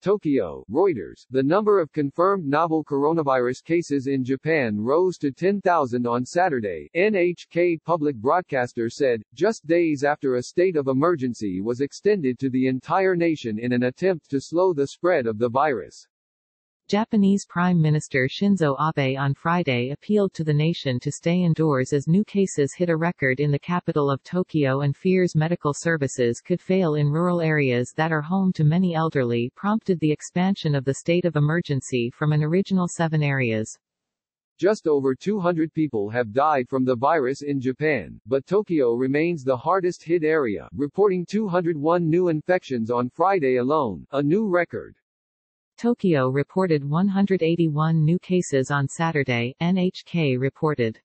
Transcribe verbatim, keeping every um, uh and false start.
Tokyo, Reuters, the number of confirmed novel coronavirus cases in Japan rose to ten thousand on Saturday, N H K public broadcaster said, just days after a state of emergency was extended to the entire nation in an attempt to slow the spread of the virus. Japanese Prime Minister Shinzo Abe on Friday appealed to the nation to stay indoors as new cases hit a record in the capital of Tokyo and fears medical services could fail in rural areas that are home to many elderly prompted the expansion of the state of emergency from an original seven areas. Just over two hundred people have died from the virus in Japan, but Tokyo remains the hardest hit area, reporting two hundred one new infections on Friday alone, a new record. Tokyo reported one hundred eighty-one new cases on Saturday, N H K reported.